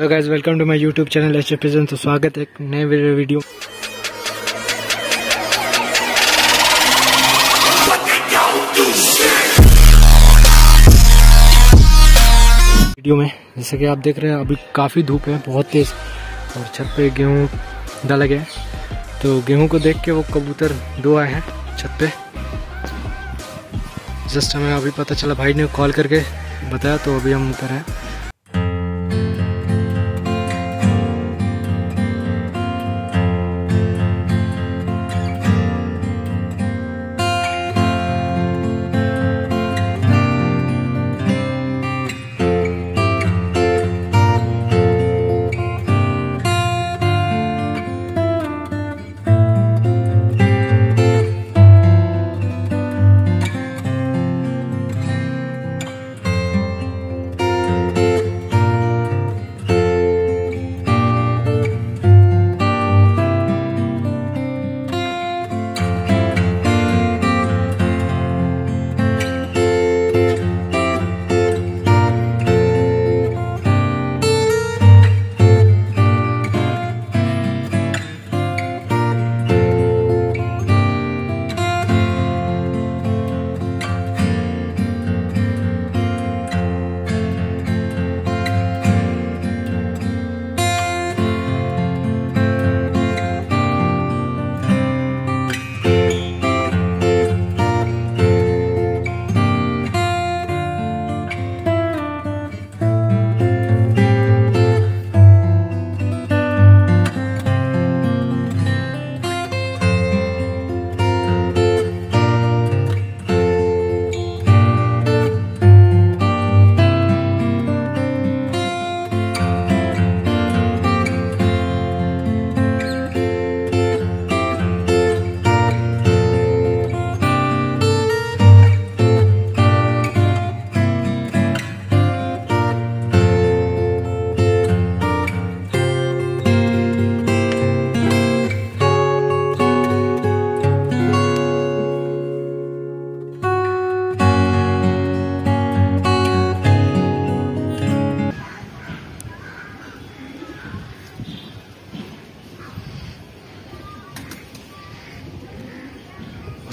Hello guys, welcome to my YouTube channel HF pigeons. तो स्वागत है एक नए वीडियो। में जैसा कि आप देख रहे हैं अभी काफ़ी धूप है, बहुत तेज, और छत पे गेहूँ डाला गया है। तो गेहूँ को देख के वो कबूतर दो आए हैं छत पे। जस्ट हमें अभी पता चला, भाई ने कॉल करके बताया, तो अभी हम ऊपर हैं।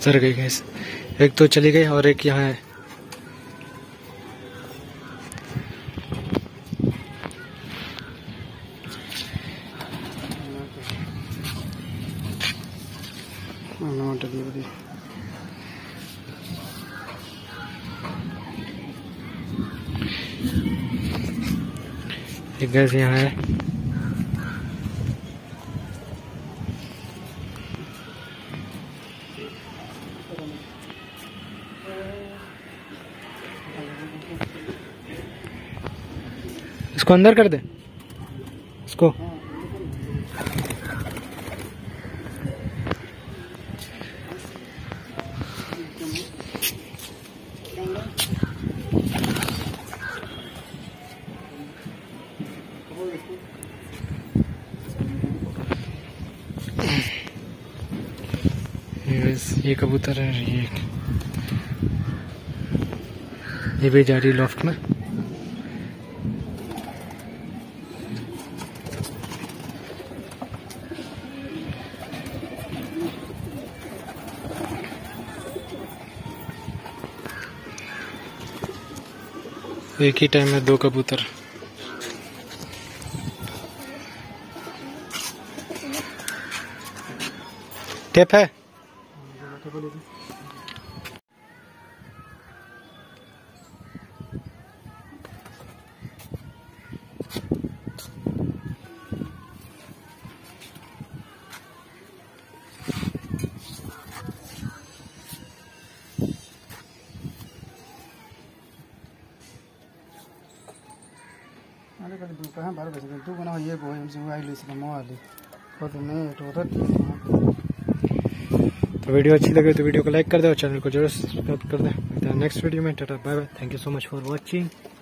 उतर गई गैस, एक तो चली गई और एक यहाँ है। एक गैस यहाँ है। इसको अंदर कर दे, इसको ये कबूतर है, ये भी जा रही लॉफ्ट में। एक ही टाइम में दो कबूतर। टेप है, तो वीडियो अच्छी लगे तो वीडियो को लाइक कर दे और चैनल को जरूर सब्सक्राइब कर दे। नेक्स्ट वीडियो में tata bye bye. Thank you so much for watching.